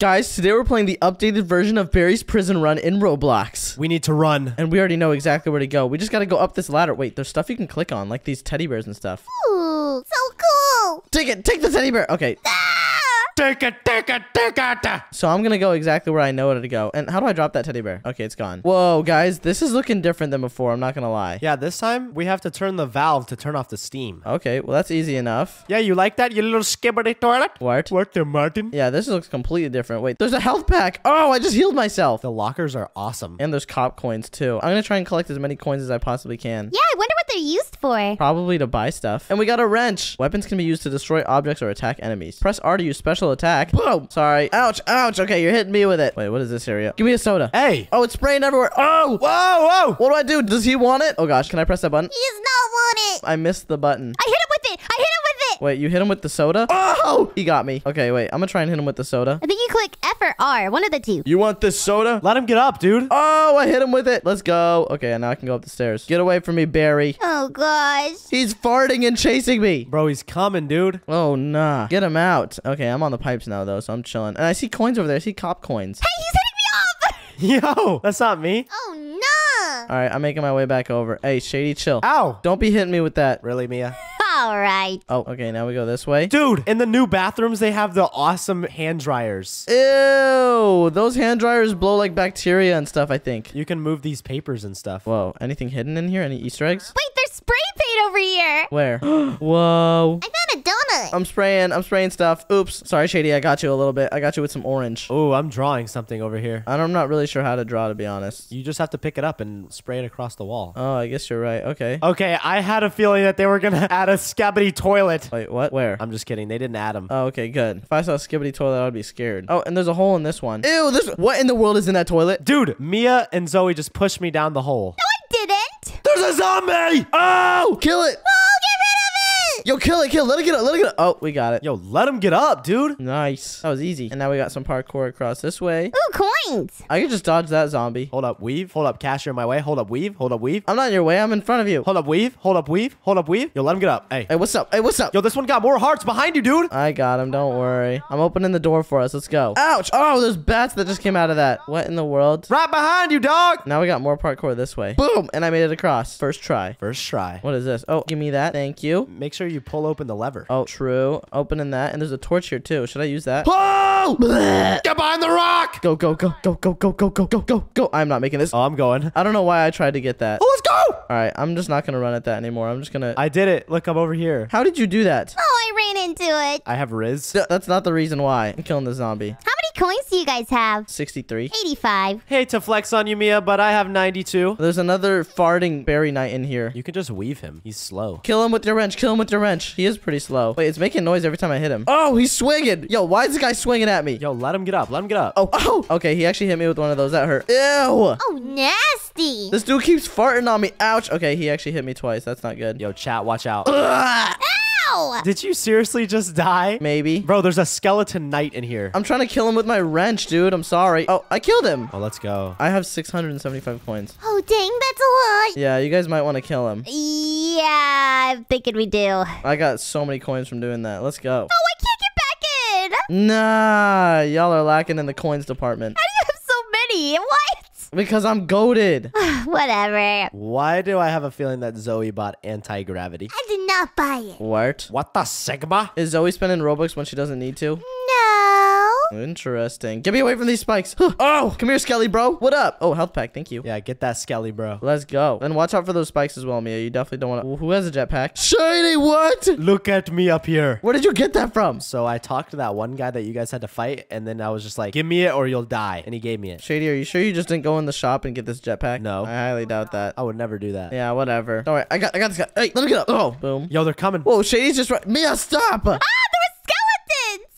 Guys, today we're playing the updated version of Barry's Prison Run in Roblox. We need to run. And we already know exactly where to go. We just gotta go up this ladder. Wait, there's stuff you can click on, like these teddy bears and stuff. Ooh, so cool. Take it, take the teddy bear. Okay. Ah! Take it, take it, take it. So I'm gonna go exactly where I know it to go. And how do I drop that teddy bear? Okay, it's gone. Whoa, guys, this is looking different than before. I'm not gonna lie. Yeah, this time we have to turn the valve to turn off the steam. Okay, well, that's easy enough. Yeah, you like that, you little Skibidi toilet? What? What there, Martin? Yeah, this looks completely different. Wait, there's a health pack. Oh, I just healed myself. The lockers are awesome. And there's cop coins, too. I'm going to try and collect as many coins as I possibly can. Yeah, I wonder what they're used for. Probably to buy stuff. And we got a wrench. Weapons can be used to destroy objects or attack enemies. Press R to use special attack. Boom. Sorry. Ouch, ouch. Okay, you're hitting me with it. Wait, what is this area? Give me a soda. Hey. Oh, it's spraying everywhere. Oh. Whoa, whoa. What do I do? Does he want it? Oh, gosh. Can I press that button? He does not want it. I missed the button. I hit him with it. I hit him with it. Wait, you hit him with the soda? Oh! He got me. Okay, wait. I'm gonna try and hit him with the soda. I think you click F or R. One of the two. You want this soda? Let him get up, dude. Oh, I hit him with it. Let's go. Okay, and now I can go up the stairs. Get away from me, Barry. Oh, gosh. He's farting and chasing me. Bro, he's coming, dude. Oh, nah. Get him out. Okay, I'm on the pipes now, though, so I'm chilling. And I see coins over there. I see cop coins. Hey, he's hitting me up! Yo, that's not me. Oh, no. All right, I'm making my way back over. Hey, Shady, chill. Ow. Don't be hitting me with that. Really, Mia? All right. Oh, okay. Now we go this way. Dude, in the new bathrooms, they have the awesome hand dryers. Ew. Those hand dryers blow like bacteria and stuff, I think. You can move these papers and stuff. Whoa. Anything hidden in here? Any Easter eggs? Wait, there's spray paint over here. Where? Whoa. I found a donut. I'm spraying stuff. Oops. Sorry, Shady. I got you a little bit. I got you with some orange. Oh, I'm drawing something over here. I'm not really sure how to draw, to be honest. You just have to pick it up and spray it across the wall. Oh, I guess you're right. Okay. Okay. I had a feeling that they were going to add a Skibidi toilet. Wait, what? Where? I'm just kidding. They didn't add him. Oh, okay, good. If I saw a Skibidi toilet, I'd be scared. Oh, and there's a hole in this one. Ew, what in the world is in that toilet? Dude, Mia and Zoe just pushed me down the hole. No, I didn't. There's a zombie. Oh, kill it. Yo, kill it, kill it. Let it get up, let it get up. Oh, we got it. Yo, let him get up, dude. Nice. That was easy. And now we got some parkour across this way. Ooh, coins. I can just dodge that zombie. Hold up, weave. Hold up, Cash, you're in my way. Hold up, weave. Hold up, weave. I'm not in your way. I'm in front of you. Hold up, weave. Hold up, weave. Hold up, weave. Yo, let him get up. Hey. Hey, what's up? Hey, what's up? Yo, this one got more hearts behind you, dude. I got him. Don't worry. I'm opening the door for us. Let's go. Ouch. Oh, there's bats that just came out of that. What in the world? Right behind you, dog. Now we got more parkour this way. Boom. And I made it across. First try. First try. What is this? Oh, give me that. Thank you. Make sure you pull open the lever. Oh, true. Opening that. And there's a torch here, too. Should I use that? Oh! Blech. Get behind the rock! Go, go, go, go, go, go, go, go, go, go, go. I'm not making this. Oh, I'm going. I don't know why I tried to get that. Oh, let's go! All right, I'm just not going to run at that anymore. I'm just going to... I did it. Look, I'm over here. How did you do that? Oh, I ran into it. I have Riz. That's not the reason why. I'm killing the zombie. How many coins do you guys have? 63. 85. Hate to flex on you, Mia, but I have 92. There's another farting Barry Knight in here. You can just weave him. He's slow. Kill him with your wrench. Kill him with your wrench. He is pretty slow. Wait, it's making noise every time I hit him. Oh, he's swinging. Yo, why is this guy swinging at me? Yo, let him get up. Let him get up. Oh, oh. Okay, he actually hit me with one of those. That hurt. Ew. Oh, nasty. This dude keeps farting on me. Ouch. Okay, he actually hit me twice. That's not good. Yo, chat, watch out. Ow! Did you seriously just die? Maybe. Bro, there's a skeleton knight in here. I'm trying to kill him with my wrench, dude. I'm sorry. Oh, I killed him. Oh, let's go. I have 675 coins. Oh, dang, that's a lot. Yeah, you guys might want to kill him. Yeah, I'm thinking we do. I got so many coins from doing that. Let's go. Oh, I can't get back in. Nah, y'all are lacking in the coins department. How do you have so many? What? Because I'm goated. Whatever. Why do I have a feeling that Zoe bought anti-gravity? I did not buy it. What? What the sigma? Is Zoe spending Robux when she doesn't need to? No. Interesting. Get me away from these spikes. Oh, come here, Skelly, bro. What up? Oh, health pack. Thank you. Yeah, get that, Skelly, bro. Let's go. And watch out for those spikes as well, Mia. You definitely don't want to... Who has a jetpack? Shady, what? Look at me up here. Where did you get that from? So I talked to that one guy that you guys had to fight, and then I was just like, give me it or you'll die. And he gave me it. Shady, are you sure you just didn't go in the shop and get this jetpack? No. I highly doubt that. I would never do that. Yeah, whatever. All right, I got this guy. Hey, let me get up. Oh, boom. Yo, they're coming. Whoa, Shady's just right. Mia, stop. Ah!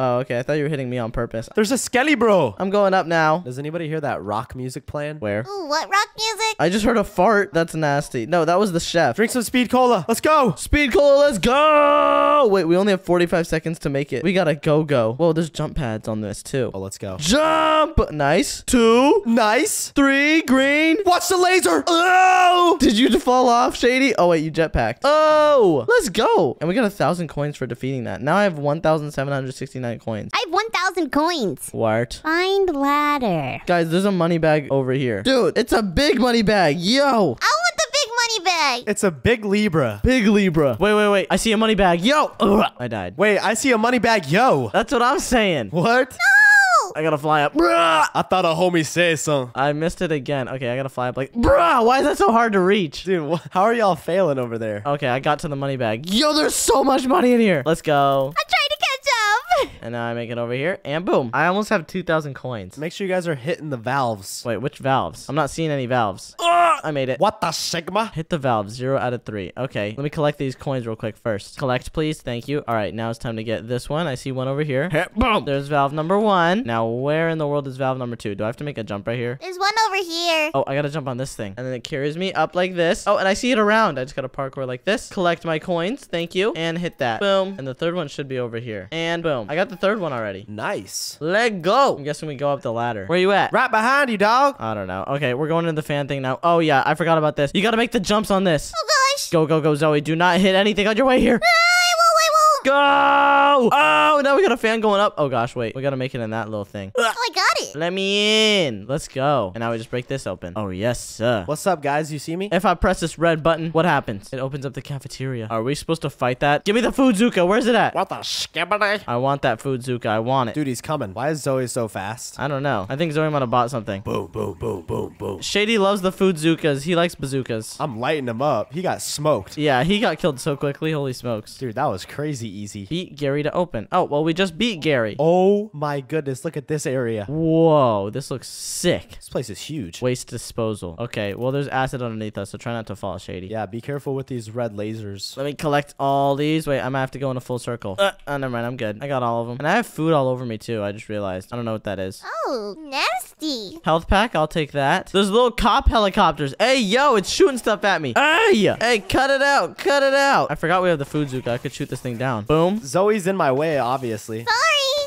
Oh, okay. I thought you were hitting me on purpose. There's a skelly, bro. I'm going up now. Does anybody hear that rock music playing? Where? Ooh, what rock music? I just heard a fart. That's nasty. No, that was the chef. Drink some speed cola. Let's go. Speed cola, let's go. Wait, we only have 45 seconds to make it. We gotta go. Whoa, there's jump pads on this too. Oh, let's go. Jump. Nice. Two. Nice. Three. Green. Watch the laser. Oh! Did you fall off, Shady? Oh, wait, you jetpacked. Oh, let's go. And we got 1,000 coins for defeating that. Now I have 1,769. 99 coins. I have 1,000 coins. What? Find ladder. Guys, there's a money bag over here. Dude, it's a big money bag. Yo. I want the big money bag. It's a big Libra. Big Libra. Wait, wait, wait. I see a money bag. Yo. Ugh. I died. Wait, I see a money bag. Yo. That's what I'm saying. What? No. I gotta fly up. Bruh. I thought a homie said something. I missed it again. Okay, I gotta fly up like, bruh, why is that so hard to reach? Dude, how are y'all failing over there? Okay, I got to the money bag. Yo, there's so much money in here. Let's go. I tried to catch up. And now I make it over here, and boom. I almost have 2,000 coins. Make sure you guys are hitting the valves. Wait, which valves? I'm not seeing any valves. I made it. What the sigma? Hit the valve. 0 out of 3. Okay, let me collect these coins real quick first. Collect, please. Thank you. All right, now it's time to get this one. I see one over here. Hit, boom. There's valve number 1. Now, where in the world is valve number 2? Do I have to make a jump right here? There's one over here. Oh, I gotta jump on this thing. And then it carries me up like this. Oh, and I see it around. I just gotta parkour like this. Collect my coins. Thank you. And hit that. Boom. And the third one should be over here. And boom. I got the third one already. Nice. Let go. I'm guessing we go up the ladder. Where you at? Right behind you, dog. I don't know. Okay, we're going into the fan thing now. Oh, yeah. Yeah, I forgot about this. You gotta make the jumps on this. Oh, gosh. Go, go, go, Zoe. Do not hit anything on your way here. I won't. Go. Oh, now we got a fan going up. Oh, gosh, wait. We gotta make it in that little thing. Oh, I got it. Let me in. Let's go. And now we just break this open. Oh, yes, sir. What's up, guys? You see me? If I press this red button, what happens? It opens up the cafeteria. Are we supposed to fight that? Give me the food Zuka. Where's it at? What the skibidi? I want that food Zuka. I want it. Dude, he's coming. Why is Zoe so fast? I don't know. I think Zoe might have bought something. Boom, boom, boom, boom, boom. Shady loves the food Zukas. He likes bazookas. I'm lighting him up. He got smoked. Yeah, he got killed so quickly. Holy smokes. Dude, that was crazy easy. Beat Gary to open. Oh, well, we just beat Gary. Oh, my goodness. Look at this area. Whoa, this looks sick. This place is huge. Waste disposal. Okay, well, there's acid underneath us, so try not to fall, Shady. Yeah, be careful with these red lasers. Let me collect all these. Wait, I'm gonna have to go in a full circle. Oh, never mind. I'm good. I got all of them. And I have food all over me, too. I just realized. I don't know what that is. Oh, nasty. Health pack. I'll take that. There's little cop helicopters. Hey, yo, it's shooting stuff at me. Hey, hey, cut it out. Cut it out. I forgot we have the food Zuka. I could shoot this thing down. Boom. Zoe's in my way, obviously. Sorry.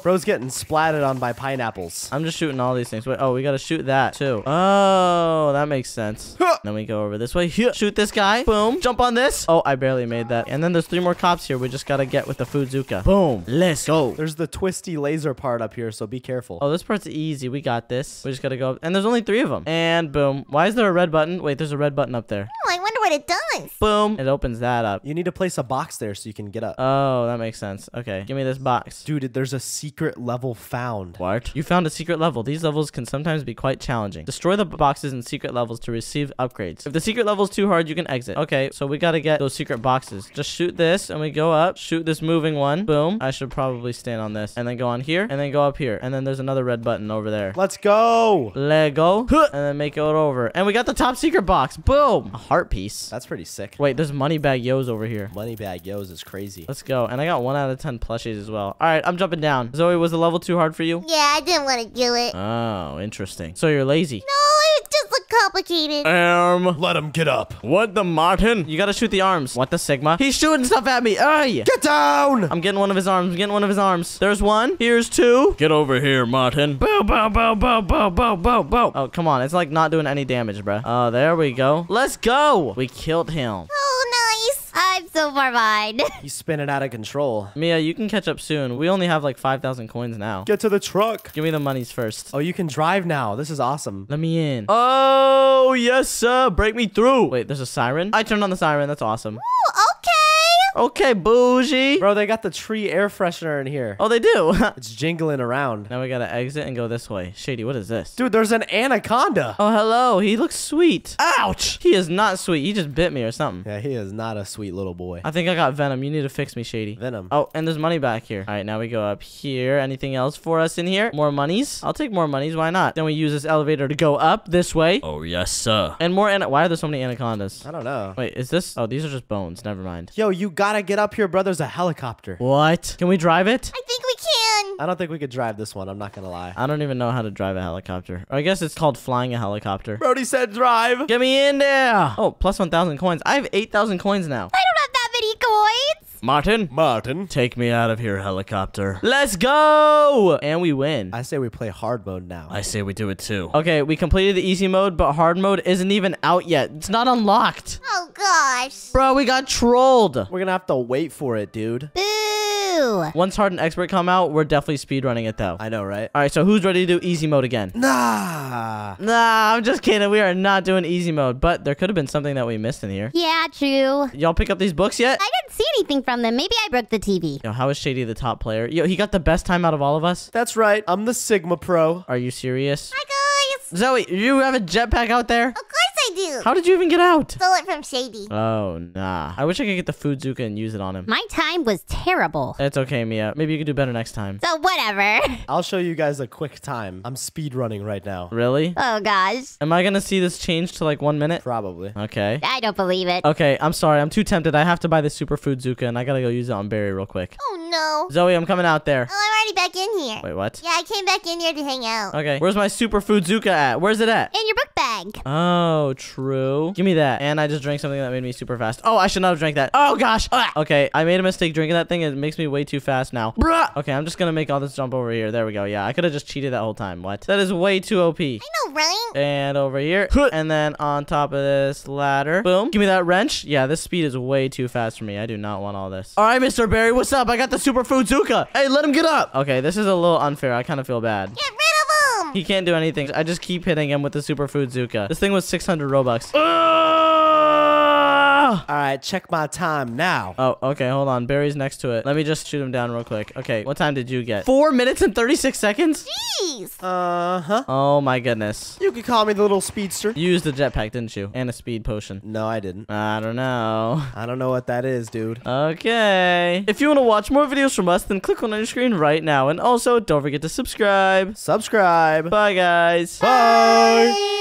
Bro's getting splatted on by pineapples. I'm just shooting all these things. Wait, oh, we gotta shoot that too. Oh, that makes sense. Then we go over this way. Shoot this guy. Boom. Jump on this. Oh, I barely made that. And then there's 3 more cops here. We just gotta get with the food Zuka. Boom. Let's go. There's the twisty laser part up here, so be careful. Oh, this part's easy. We got this. We just gotta go up. And there's only 3 of them. And boom. Why is there a red button? Wait, there's a red button up there. Oh, I wonder what it does. Boom. It opens that up. You need to place a box there so you can get up. Oh, that makes sense. Okay. Give me this box. Dude, there's a secret level found. What? You found a secret level. These levels can sometimes be quite challenging. Destroy the boxes in secret levels to receive upgrades. If the secret level is too hard, you can exit. Okay, so we gotta get those secret boxes. Just shoot this, and we go up. Shoot this moving one. Boom. I should probably stand on this. And then go on here, and then go up here. And then there's another red button over there. Let's go! Let go. And then make it over. And we got the top secret box. Boom! A heart piece. That's pretty sick. Wait, there's money bag yos over here. Money bag yos is crazy. Let's go. And I got 1 out of 10 plushies as well. All right, I'm jumping down. Zoe, was the level too hard for you? Yeah, I didn't want to do it. Oh, interesting. So you're lazy. No, it just looked complicated. Let him get up. What the Martin? You gotta shoot the arms. What the sigma? He's shooting stuff at me. Ay! Get down! I'm getting one of his arms. I'm getting one of his arms. There's one. Here's 2. Get over here, Martin. Bow, bow, bow, bow, bow, bow, bow, bow. Oh, come on. It's like not doing any damage, bruh. Oh, there we go. Let's go. We killed him. Oh, nice. I'm so far behind. He's spinning out of control. Mia, you can catch up soon. We only have like 5,000 coins now. Get to the truck. Give me the monies first. Oh, you can drive now. This is awesome. Let me in. Oh, yes, sir. Break me through. Wait, there's a siren? I turned on the siren. That's awesome. Ooh, okay. Okay, bougie. Bro, they got the tree air freshener in here. Oh, they do. It's jingling around. Now we gotta exit and go this way. Shady, what is this? Dude, there's an anaconda. Oh, hello. He looks sweet. Ouch. He is not sweet. He just bit me or something. Yeah, he is not a sweet little boy. I think I got venom. You need to fix me, Shady. Venom. Oh, and there's money back here. All right, now we go up here. Anything else for us in here? More monies? I'll take more monies. Why not? Then we use this elevator to go up this way. Oh, yes, sir. And more why are there so many anacondas? I don't know. Wait, is this? Oh, these are just bones. Never mind. Yo, you gotta get up here, brother. There's a helicopter. What? Can we drive it? I think we can. I don't think we could drive this one. I'm not gonna lie. I don't even know how to drive a helicopter. Or I guess it's called flying a helicopter. Brody said drive. Get me in there. Oh, plus 1,000 coins. I have 8,000 coins now. I don't have that many coins. Martin. Martin. Take me out of here, helicopter. Let's go! And we win. I say we play hard mode now. I say we do it too. Okay, we completed the easy mode, but hard mode isn't even out yet. It's not unlocked. Oh, gosh. Bro, we got trolled. We're gonna have to wait for it, dude. Boo. do. Once Hard and Expert come out, we're definitely speedrunning it though. I know, right? All right, so who's ready to do easy mode again? Nah, I'm just kidding. We are not doing easy mode, but there could have been something that we missed in here. Yeah, true. Y'all pick up these books yet? I didn't see anything from them. Maybe I broke the TV. Yo, how is Shady the top player? Yo, he got the best time out of all of us. That's right. I'm the Sigma Pro. Are you serious? Hi, guys. Zoe, you have a jetpack out there? Of course I do. How did you even get out? Stole it from Shady. Oh, nah. I wish I could get the food Zuka and use it on him. My time was terrible. It's okay, Mia. Maybe you could do better next time. So whatever. I'll show you guys a quick time. I'm speed running right now. Really? Oh, gosh. Am I going to see this change to like 1 minute? Probably. Okay. I don't believe it. Okay, I'm sorry. I'm too tempted. I have to buy the superfood Zuka and I got to go use it on Barry real quick. Oh, no. Zoe, I'm coming out there. Oh, I'm already back in here. Wait, what? Yeah, I came back in here to hang out. Okay. Where's my superfood Zuka at? Where's it at? In your book bag. Oh, true. Give me that. And I just drank something that made me super fast. Oh, I should not have drank that. Oh, gosh. Ah. Okay, I made a mistake drinking that thing. It makes me way too fast now. Bruh. Okay, I'm just going to make all this jump over here. There we go. Yeah, I could have just cheated that whole time. What? That is way too OP. I know, right? And over here. And then on top of this ladder. Boom. Give me that wrench. Yeah, this speed is way too fast for me. I do not want all this. All right, Mr. Barry, what's up? I got the superfood Zuka. Hey, let him get up. Okay, this is a little unfair. I kind of feel bad. Get rid of him. He can't do anything. I just keep hitting him with the superfood Zuka. This thing was 600 Robux. All right, check my time now. Oh, okay, hold on. Barry's next to it. Let me just shoot him down real quick. Okay, what time did you get? 4 minutes and 36 seconds? Jeez. Uh-huh. Oh, my goodness. You could call me the little speedster. You used the jetpack, didn't you? And a speed potion. No, I didn't. I don't know. I don't know what that is, dude. Okay. If you want to watch more videos from us, then click on your screen right now. And also, don't forget to subscribe. Bye, guys. Bye.